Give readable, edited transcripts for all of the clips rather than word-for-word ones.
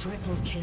Triple kill.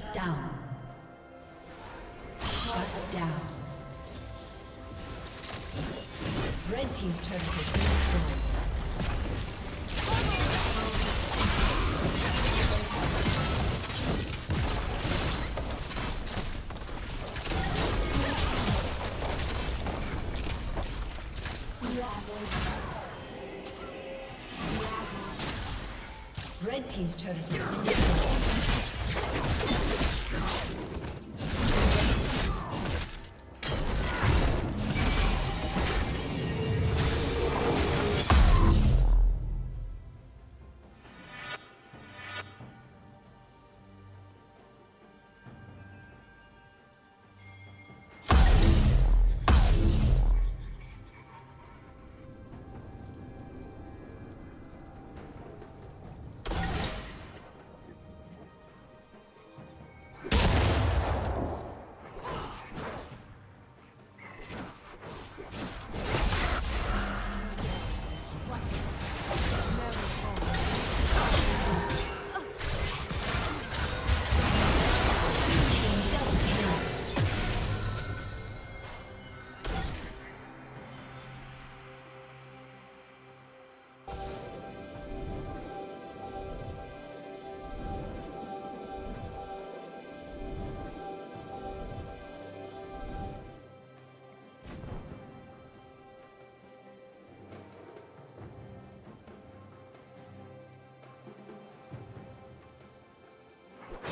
Shut down. Shut down. Red team's turret has been destroyed. Red team's turret has been destroyed.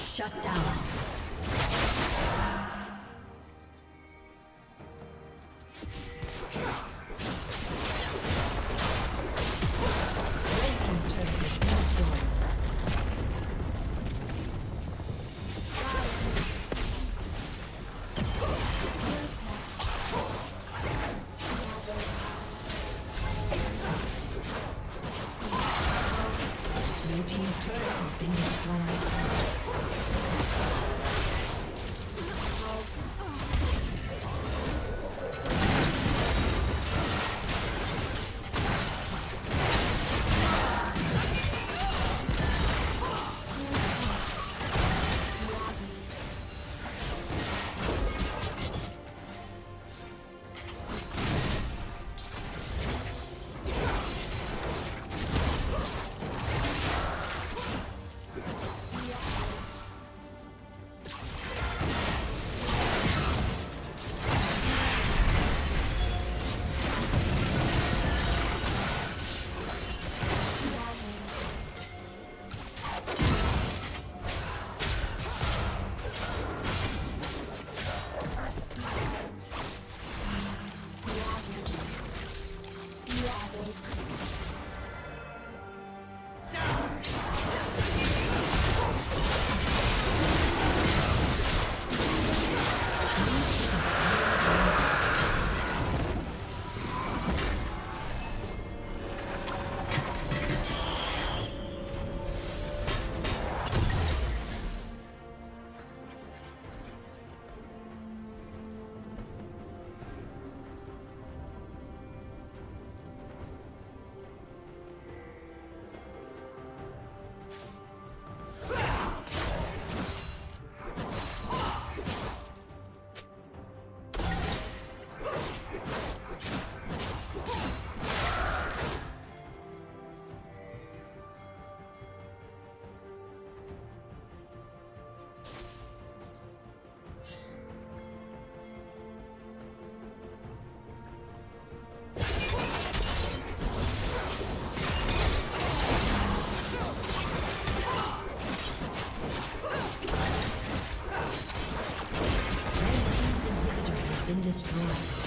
Shut down. Destroyed.